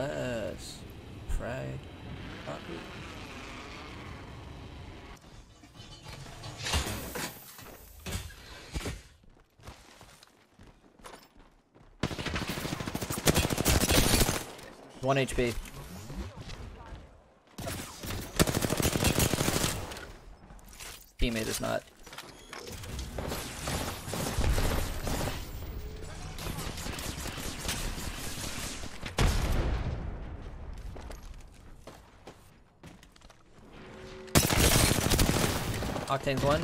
Less fried pocket. One HP. Teammate is not. Octane's one.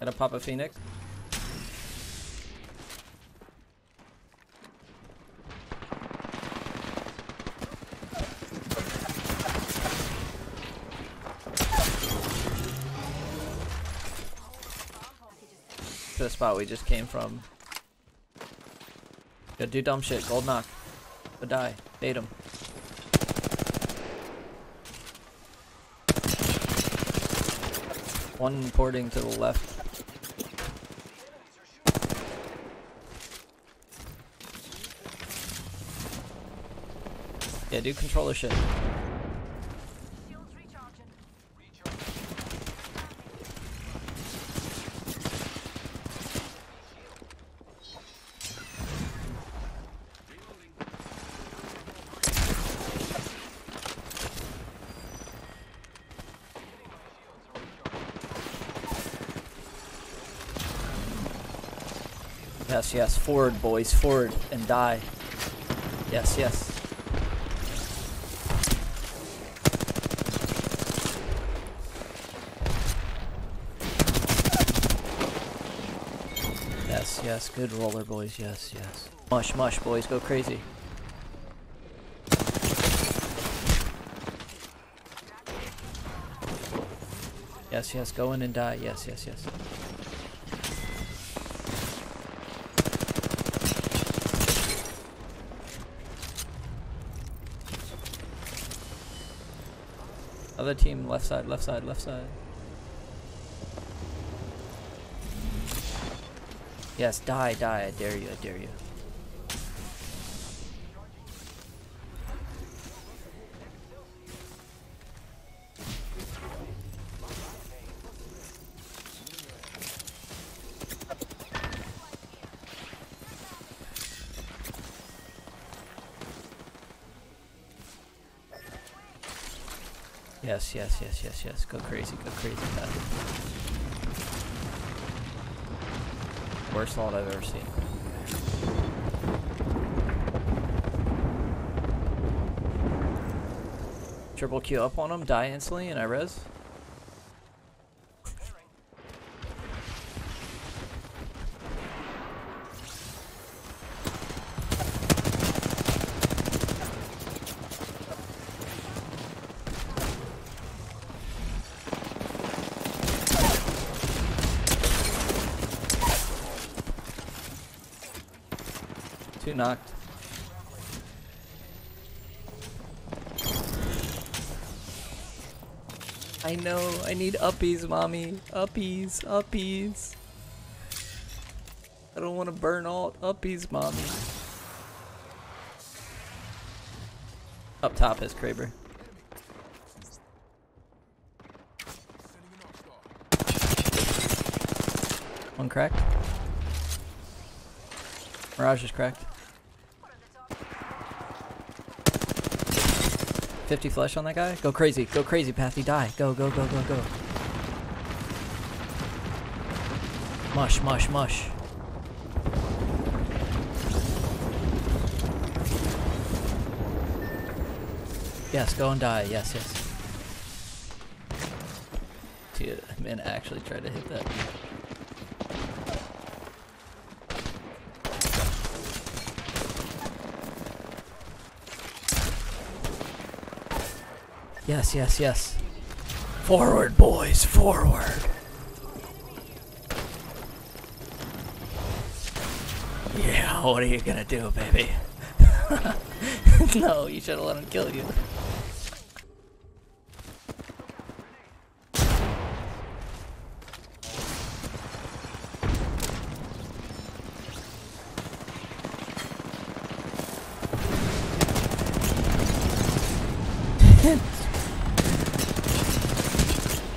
Gotta pop a Phoenix. To the spot we just came from. Gotta do dumb shit. Gold knock. But die. Bait him. One porting to the left. Yeah, do controller shit. Yes, yes, forward boys, forward and die. Yes, yes. Yes, yes, good roller boys, yes, yes. Mush, mush boys, go crazy. Yes, yes, go in and die, yes, yes, yes. Other team, left side, left side, left side. Yes, die, die, I dare you, I dare you. Yes, yes, yes, yes, yes. Go crazy, Patrick. Worst lot I've ever seen. Triple Q up on him, die instantly, and I res. Two knocked. I know, I need uppies, mommy. Uppies, uppies. I don't want to burn all uppies, mommy. Up top is Kraber. One cracked. Mirage is cracked. 50 flesh on that guy. Go crazy, Pathy. Die. Go, go, go, go, go. Mush, mush, mush. Yes, go and die. Yes, yes. Dude, man, I actually tried to hit that. Yes, yes, yes. Forward, boys, forward. Yeah, what are you gonna do, baby? No, you should've let him kill you.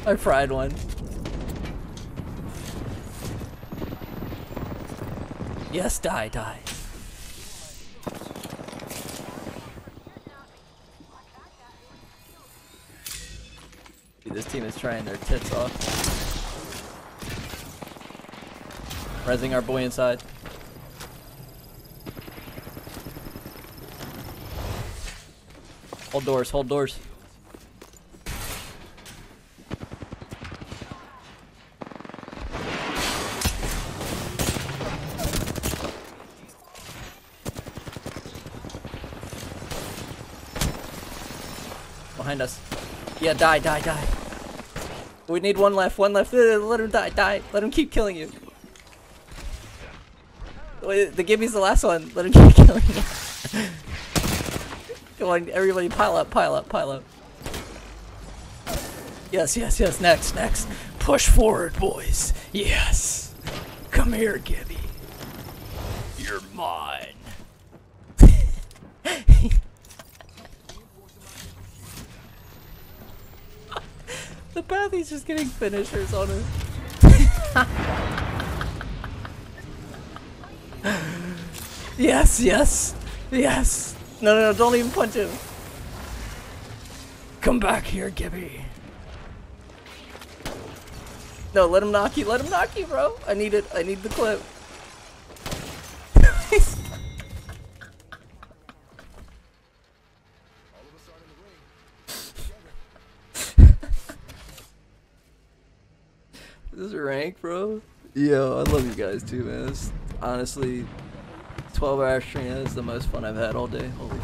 I fried one. Yes, die, die. Dude, this team is trying their tits off. Rezzing our boy inside. Hold doors, hold doors. Behind us. Yeah, die, die, die. We need one left, one left. Let him die, die. Let him keep killing you. Wait, the Gibby's the last one. Let him keep killing you. Come on, everybody, pile up, pile up, pile up. Yes, yes, yes. Next, next. Push forward, boys. Yes. Come here, Gibby. You're mine. The path, he's just getting finishers on him. Yes, yes, yes. No, no, no, don't even punch him. Come back here, Gibby. No, let him knock you, bro. I need it, I need the clip. This is rank, bro. Yo, I love you guys too, man. This, honestly, 12-hour stream is the most fun I've had all day. Holy